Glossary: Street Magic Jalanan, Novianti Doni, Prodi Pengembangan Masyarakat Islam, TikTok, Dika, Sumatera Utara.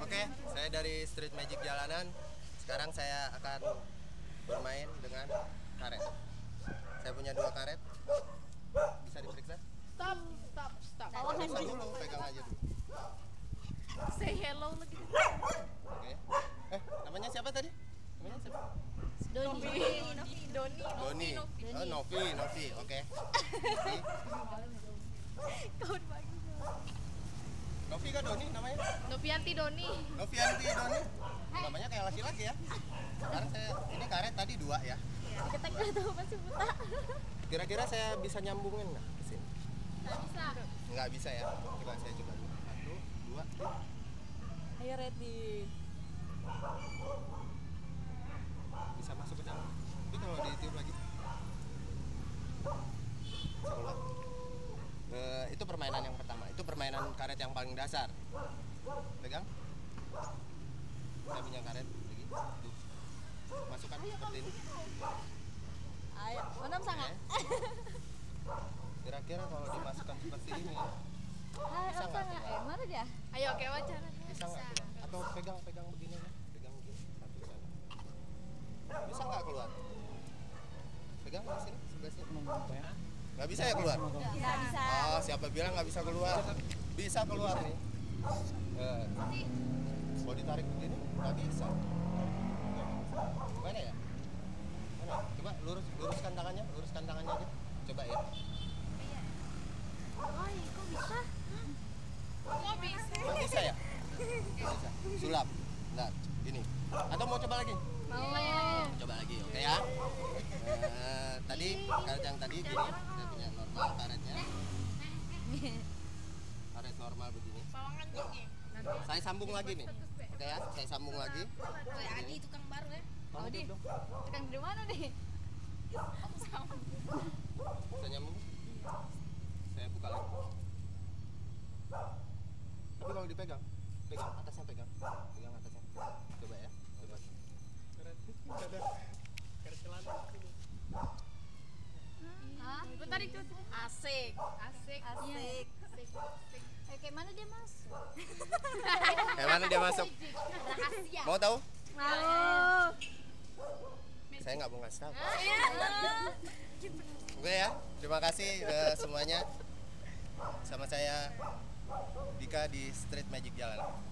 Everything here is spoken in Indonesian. Oke, saya dari Street Magic Jalanan. Sekarang saya akan bermain dengan karet. Saya punya dua karet. Bisa diperiksa? Stop. Pegang dulu, pegang aja dulu. Say hello lagi. Oke. Namanya siapa tadi? Namanya siapa? Novi. Oke. Kawan bagi. Novi kah Doni namanya? Novianti Doni. Namanya kayak laki-laki ya. Sekarang saya ini karet tadi dua ya. Kita nggak tahu masih buta. Kira-kira saya bisa nyambungin nggak ke sini? Nggak bisa ya. Coba saya coba. 1, 2, 3. Ayo ready. Bisa masuk ke dalam. Tapi kalau ditiup lagi. Itu permainan yang pertama. Itu permainan karet yang paling dasar. Pegang. Saya punya karet lagi. Tuh. Masukkan seperti ini. Ayo, enam sangat. Kira-kira kalau dimasukkan seperti ini. Bisa enggak? Mana dia? Ayo, kayak wacara. Bisa enggak? Atau pegang begini ya. Pegang begini. Satu sana. Bisa enggak keluar? Pegang di sini, sebelah sini. Nggak bisa ya keluar? Nggak bisa. Oh, siapa bilang nggak bisa keluar? Bisa keluar nih. Mau ditarik begini? Nggak bisa. Mana ya? Mana? Coba luruskan tangannya aja. Coba ya. Woi, kok bisa? Bisa ya? Bisa. Sulap. Nah, gini. Atau mau coba lagi? Mau. Coba lagi, oke ya? Tadi karet yang tadi gini, saya punya normal karetnya. Karet normal begini. Saya sambung lagi nih. Oke ya, saya sambung lagi. Woi, Adi tukang baru ya. Adi. Tukang di mana nih? Bisa nyambung? Saya buka lagi. Tapi kalau dipegang, pegang atasnya. Coba ya. Coba. Karet celana. Hah? Tarik tuh. Asik. Kayak mana dia masuk? Rahasia. Mau tahu? Mau. Saya nggak mau ngasih tahu. Oke ya. Terima kasih semuanya. Sama saya Dika di Street Magic Jalanan.